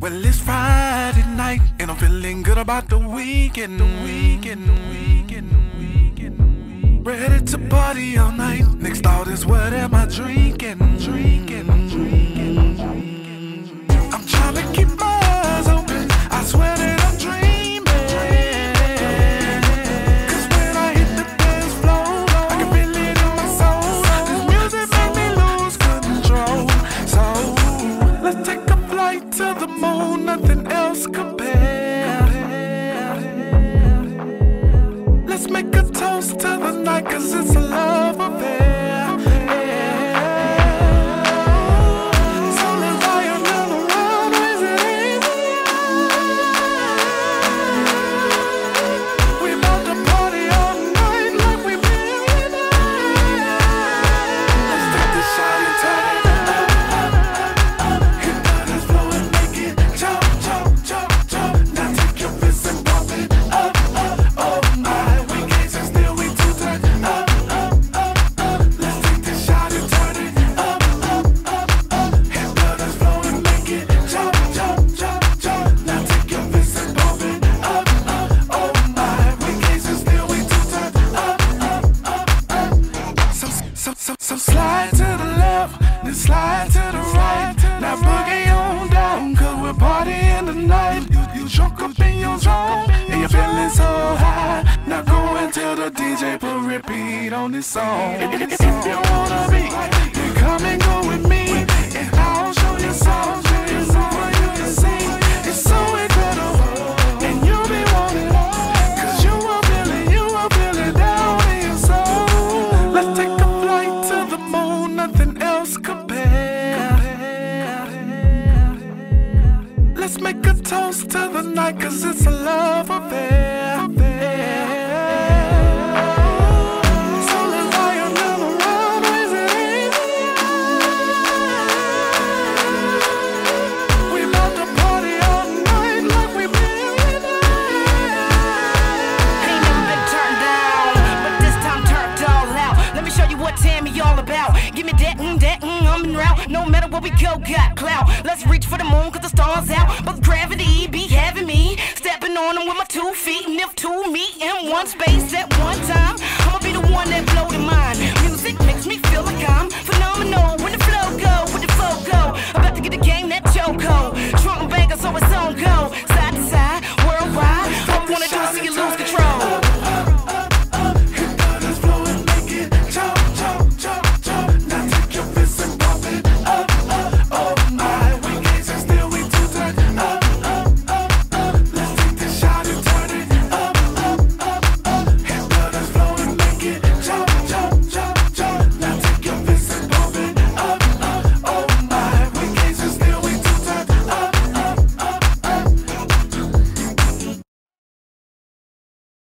Well, it's Friday night, and I'm feeling good about the weekend. Ready to party all night. Next thought is, what am I drinking? I'm trying to keep my eyes open. I swear that I'm dreaming. 'Cause when I hit the dance floor, I can feel it in my soul. This music made me lose control. So let's take a flight to the moon. Nothing else compares. Let's make a toast to the night, 'cause it's a love affair. So slide to the left, then slide to the right. Now boogie on down, 'cause we're partying tonight. You drunk up in your zone, and you're feeling so high. Now go and tell the DJ, put repeat on this song. If you wanna be, then come and go with me. And I'll show you songs for you to sing. It's so incredible, and you'll be wanting more, 'cause you will feel it down in your soul. Let's take a flight to the moon, nothing else compares. Let's make a toast to the night, 'cause it's a love affair. No matter what we go, got clout. Let's reach for the moon, 'cause the stars out. But gravity be having me stepping on them with my 2 feet. And if two meet in one space at one time, I'ma be the one that blow the mind. Music makes me feel like I'm phenomenal. When the flow go, when the flow go, about to get the game that chokehold.